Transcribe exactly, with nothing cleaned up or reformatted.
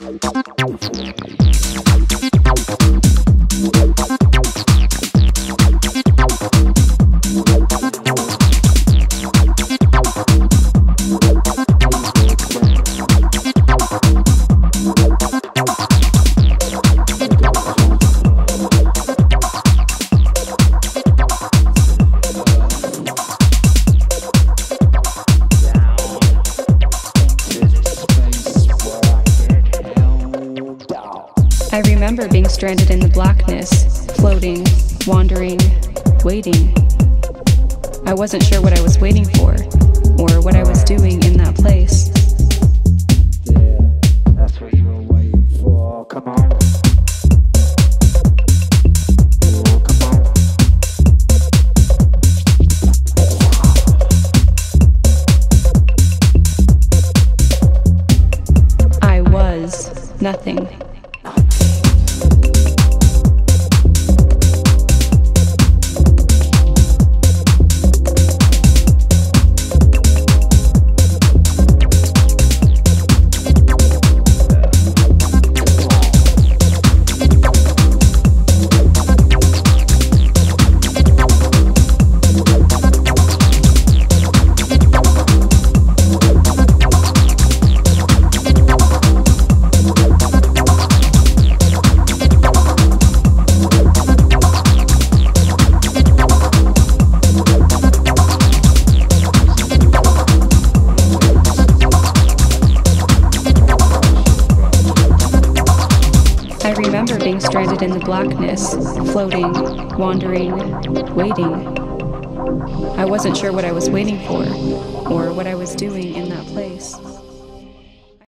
I remember being stranded in the blackness, floating, wandering, waiting. I wasn't sure what I was waiting for, or what I was doing in that place. Yeah, that's what you were waiting for, come on. Oh, come on. I was nothing. I remember being stranded in the blackness, floating, wandering, waiting. I wasn't sure what I was waiting for, or what I was doing in that place.